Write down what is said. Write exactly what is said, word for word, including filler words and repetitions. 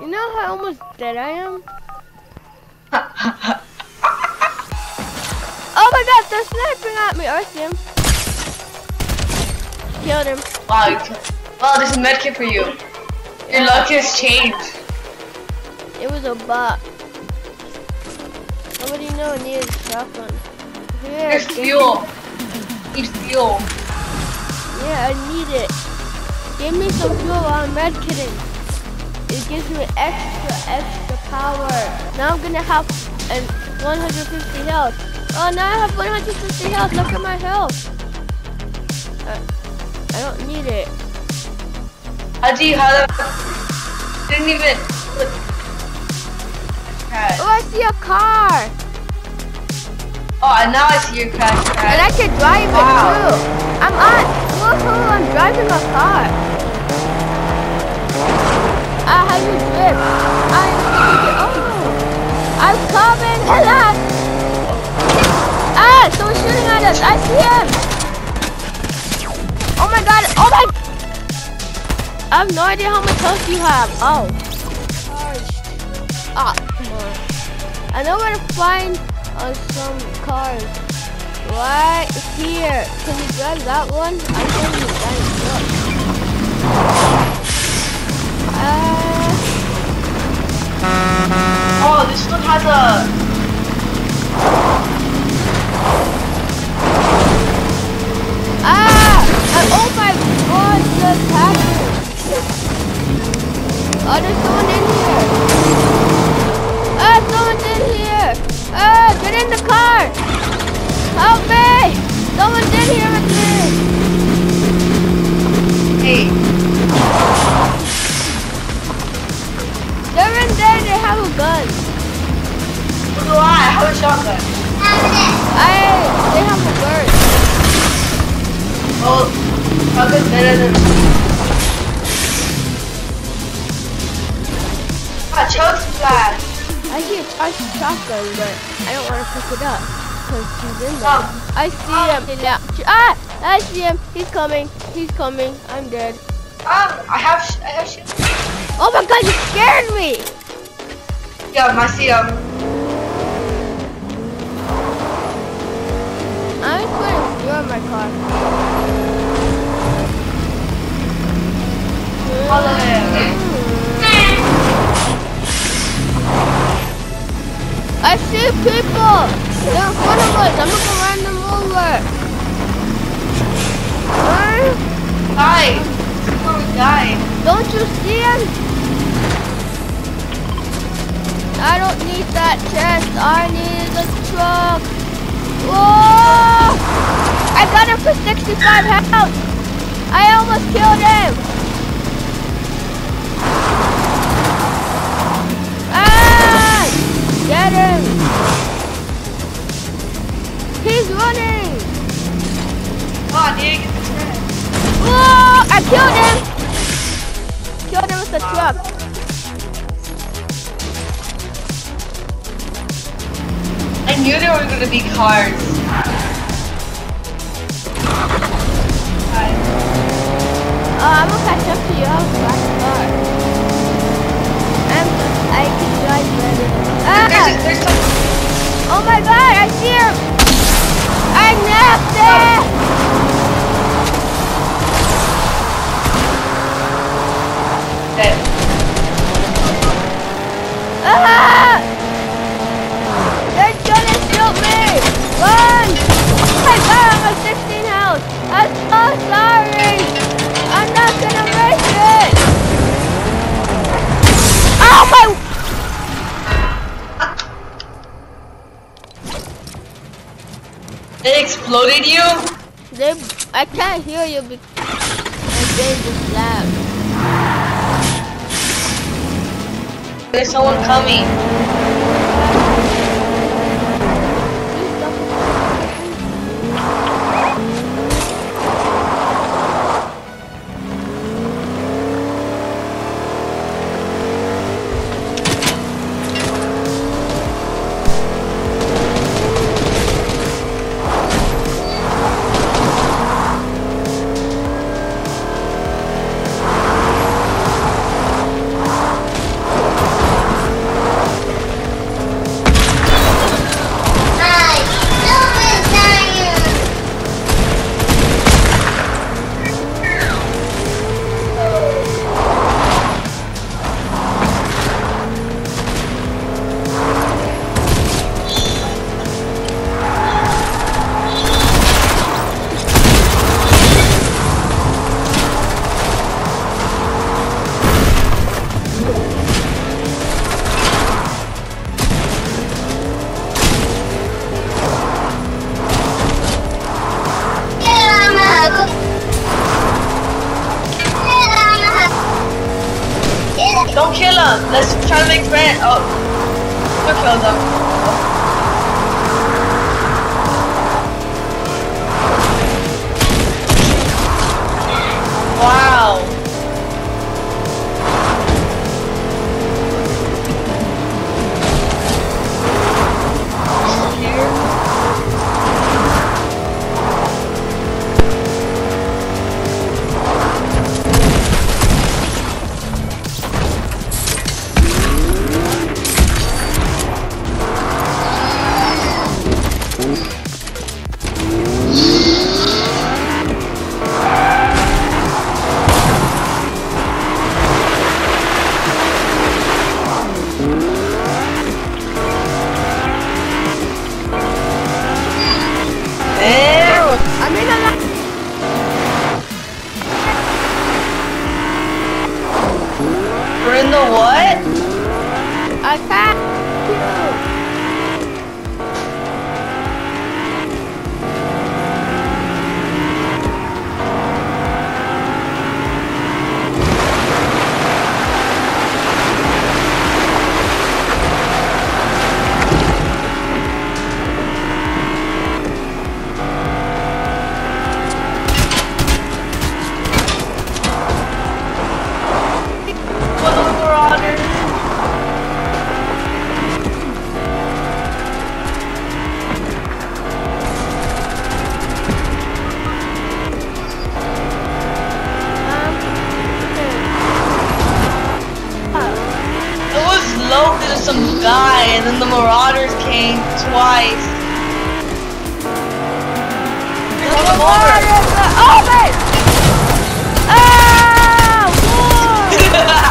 You know how almost dead I am? Oh my gosh, they're sniping at me. I see him. Killed him. Wow, wow, there's a medkit for you. Your luck has changed. It was a bot. Nobody know it needed a shotgun. Here, Here's fuel. Need fuel. Yeah, I need it. Give me some fuel while I'm medkitting. It gives me extra, extra power. Now I'm gonna have an one hundred fifty health. Oh, now I have one hundred fifty health. Look at my health. Uh, I don't need it. Haji, how the didn't even look. Oh, I see a car. Oh, and now I see your crash. crash. And I can drive wow. it too. I'm on. Woohoo! I'm driving a car. Ah, how you drift? I'm. Oh, I'm coming. Hello. Ah, someone's shooting at us. I see him. Oh my God. Oh my. I have no idea how much health you have. Oh. Ah, come on. I know where to find uh, some cars. Right here. Can you drive that one? I think you drive it up. Uh, oh, this one has a... Ah! Oh my God, the taxi! Oh, there's someone in here! Ah, someone's in here! Ah, get in the car! Help me! Someone's in here with me! Hey. They're in there, they have a gun. What do I? I have a shotgun. I, they have a bird. Oh, shotgun's better than... Ah, choke splash! I see a charged shotgun, but I don't want to pick it up. Oh. I see oh. him. Ah! I see him. He's coming. He's coming. I'm dead. Ah! I have. Sh I have. Sh oh my God! You scared me. Yeah, I see him. I'm just gonna throw my car. Mm. I see people. They're in front of us. I'm gonna run them over. Huh? Die. Die. Don't you see him? I don't need that chest. I need the truck. Whoa! I got him for sixty-five health. I almost killed him. Ah! Get him. He's running! Oh, I didn't get the truck. Whoa! I killed him! Killed him with the truck. I knew there were gonna be cars. Oh, I'm gonna catch up to you. I have a black car. I'm, I can drive better. Ah! There's, there's some... Oh my God! I see him! I knocked it! Dead. Ah! They're gonna shoot me! Run! Oh my God, I'm at sixteen health! I'm so sorry! I'm not gonna make it! Oh my... They exploded you? They, I can't hear you because they just laughed. There's someone coming. Don't kill us. Let's try to make friends. Oh, we'll kill them. Wow. Oh, babe! Ah! Whoa!